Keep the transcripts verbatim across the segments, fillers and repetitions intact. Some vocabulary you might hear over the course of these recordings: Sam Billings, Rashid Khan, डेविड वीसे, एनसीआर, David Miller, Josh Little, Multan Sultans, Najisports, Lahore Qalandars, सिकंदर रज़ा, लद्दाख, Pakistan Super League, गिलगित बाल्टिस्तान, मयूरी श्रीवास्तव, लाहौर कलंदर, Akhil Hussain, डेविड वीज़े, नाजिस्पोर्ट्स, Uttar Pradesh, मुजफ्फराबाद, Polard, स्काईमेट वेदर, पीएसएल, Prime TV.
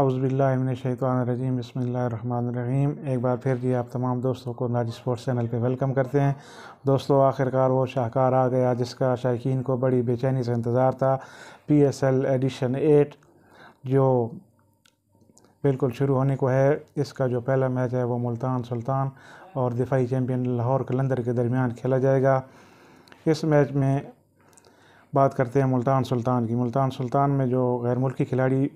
औज़ुबिल्लाहिमिनश्शैतानिर्रजीम बिस्मिल्लाहिर्रहमानिर्रहीम। एक बार फिर जी आप तमाम दोस्तों को नाजिस्पोर्ट्स चैनल पे वेलकम करते हैं। दोस्तों आखिरकार वो शाहकार आ गया जिसका शायकीन को बड़ी बेचैनी से इंतज़ार था। पीएसएल एडिशन एट जो बिल्कुल शुरू होने को है, इसका जो पहला मैच है वो मुल्तान सुल्तान और दिफाई चैम्पियन लाहौर कलंदर के दरमियान खेला जाएगा। इस मैच में बात करते हैं मुल्तान सुल्तान की। मुल्तान सुल्तान में जो गैर मुल्की खिलाड़ी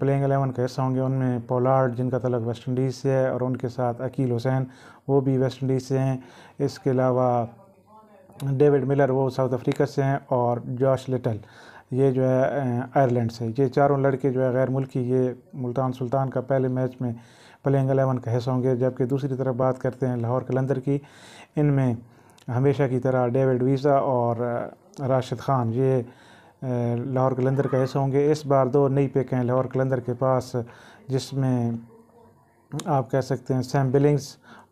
प्लेइंग एलेवन का हिस्सा होंगे उनमें पोलार्ड जिनका तलक वेस्ट इंडीज़ से है और उनके साथ अकील हुसैन वो भी वेस्ट इंडीज़ से हैं। इसके अलावा डेविड मिलर वो साउथ अफ्रीका से हैं और जॉश लिटल ये जो है आयरलैंड से। ये चारों लड़के जो है गैर मुल्की ये मुल्तान सुल्तान का पहले मैच में प्लेइंग एलेवन का हिस्सा होंगे। जबकि दूसरी तरफ बात करते हैं लाहौर कलंदर की, इनमें हमेशा की तरह डेविड वीज़े और राशिद खान ये लाहौर कलंदर का हिस्सा होंगे। इस बार दो नई पिक हैं लाहौर कलंदर के पास, जिसमें आप कह सकते हैं सैम बिलिंग्स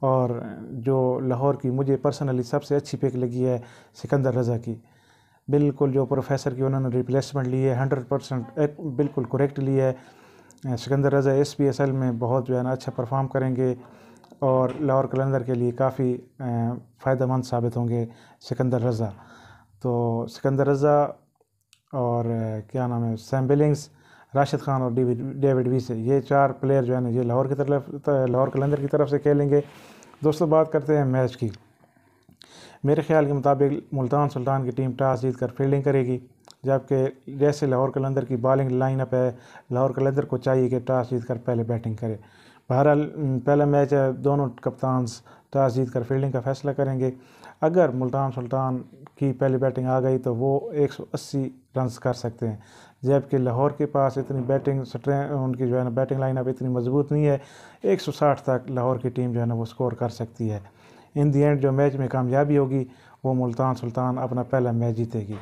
और जो लाहौर की मुझे पर्सनली सबसे अच्छी पिक लगी है सिकंदर रज़ा की। बिल्कुल जो प्रोफेसर की उन्होंने रिप्लेसमेंट ली है हंड्रेड परसेंट बिल्कुल करेक्ट ली है। सिकंदर रज़ा S P S L में बहुत जो है ना अच्छा परफॉर्म करेंगे और लाहौर कलंदर के लिए काफ़ी फ़ायदेमंद साबित होंगे सिकंदर रज़ा। तो सिकंदर रज़ा और क्या नाम है सैम बिलिंग्स, राशिद खान और डेविड डेविड वीसे ये चार प्लेयर जो है ना ये लाहौर की तरफ लाहौर कलंदर की तरफ से खेलेंगे। दोस्तों बात करते हैं मैच की। मेरे ख्याल के मुताबिक मुल्तान सुल्तान की टीम टॉस जीत कर फील्डिंग करेगी, जबकि जैसे लाहौर कलंदर की बॉलिंग लाइनअप है लाहौर कलंदर को चाहिए कि टॉस जीत कर पहले बैटिंग करे। बहरहाल पहला मैच है, दोनों कप्तान टॉस जीत कर फील्डिंग का फैसला करेंगे। अगर मुल्तान सुल्तान की पहली बैटिंग आ गई तो वो एक सौ अस्सी रन कर सकते हैं, जबकि लाहौर के पास इतनी बैटिंग स्ट्रेंथ उनकी जो है ना बैटिंग लाइनअप इतनी मजबूत नहीं है। एक सौ साठ तक लाहौर की टीम जो है ना वो स्कोर कर सकती है। इन दी एंड जो मैच में कामयाबी होगी वो मुल्तान सुल्तान अपना पहला मैच जीतेगी।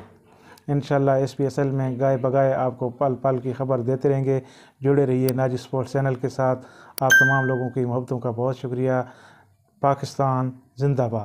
इंशाल्लाह एस पी एस एल में गाय बगाए आपको पल पल की खबर देते रहेंगे। जुड़े रहिए नाजी स्पोर्ट्स चैनल के साथ। आप तमाम लोगों की मोहब्बतों का बहुत शुक्रिया। पाकिस्तान जिंदाबाद।